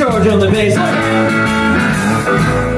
George on the bass line.